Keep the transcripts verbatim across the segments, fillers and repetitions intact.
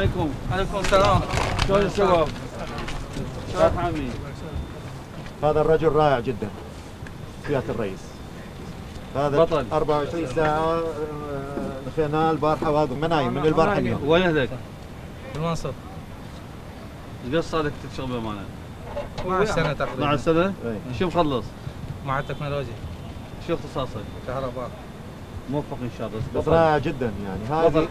عليكم. عليكم السلام. شلون الشباب؟ شلون عمي؟ هذا الرجل رائع جدا. سيادة الرئيس. هذا بطل. أربعة وعشرين ساعة دخلنا البارحة وهذا ما نايم من البارحة اليوم. وين أهلك؟ بالمنصب. ايش قد صار لك تشتغل بأمانة؟ اثنا عشر سنة تقريبا. اثنا عشر سنة؟ اي. شو مخلص؟ مع التكنولوجيا. شو اختصاصك؟ كهرباء. موفق ان شاء الله. بس رائع جدا يعني. هذه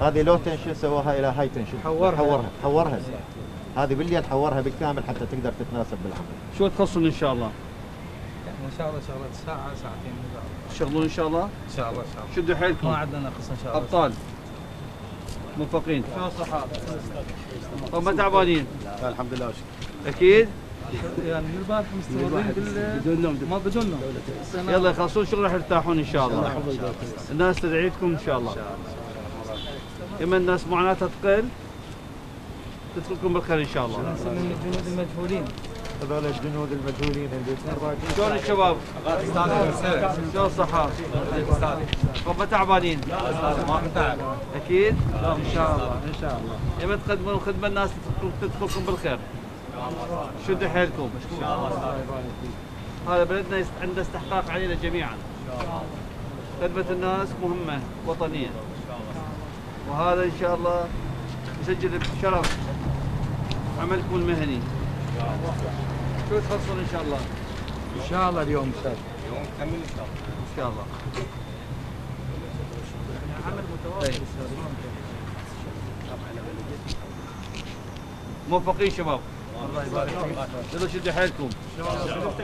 هذه لو تنشن سواها الى هاي تنشن. حورها حورها حورها. هذه بالليل حورها بالكامل حتى تقدر تتناسب بالعمل. شو تخصصون ان شاء الله؟ ان شاء الله شغلات ساعه ساعتين تشتغلون ان شاء الله؟ ان شاء الله ان شا شاء الله. شدوا حيلكم. ما عندنا نقص ان شاء الله. ابطال. موفقين. شلون الصحة؟ طب ما تعبانين؟ لا الحمد لله وشكرا. اكيد؟ يعني من البارحة مستمرين بال بدون نوم ما بدون نوم. يلا يخلصون شغل راح يرتاحون ان شاء الله. الناس تدعيكم ان شاء الله. ان شاء الله. اما الناس معاناتها تقل تترككم بالخير ان شاء الله. من الجنود المجهولين. هذول الجنود المجهولين اللي شلون الشباب؟ شلون الصحة؟ ربما تعبانين؟ ما تعب أكيد؟ إن شاء الله إن شاء الله. لما تقدمون الخدمة الناس تدخلكم بالخير. شدوا حيلكم. هذا بلدنا عنده استحقاق علينا جميعا. خدمة الناس مهمة وطنية. وهذا إن شاء الله يسجل بشرف عملكم المهني. شو تخلصون ان شاء الله؟ ان شاء الله اليوم استاذ. اليوم كمل ان شاء الله. ان شاء الله. عمل متواصل موفقين شباب. الله يبارك فيك. يلا شدوا حيلكم. ان شاء الله.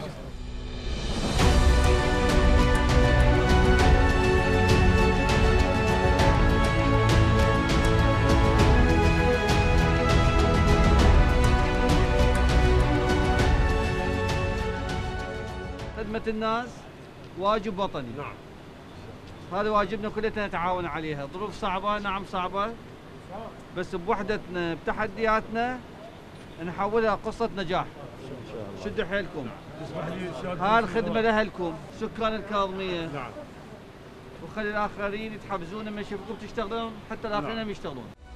خدمة الناس واجب وطني. نعم. هذا واجبنا كلنا نتعاون عليها، ظروف صعبة نعم صعبة. بس بوحدتنا بتحدياتنا نحولها قصة نجاح. شدوا حيلكم. هاي الخدمة لأهلكم، سكان الكاظمية. نعم. وخلي الآخرين يتحبزون لما يشوفوكم تشتغلون حتى الآخرين هم يشتغلون.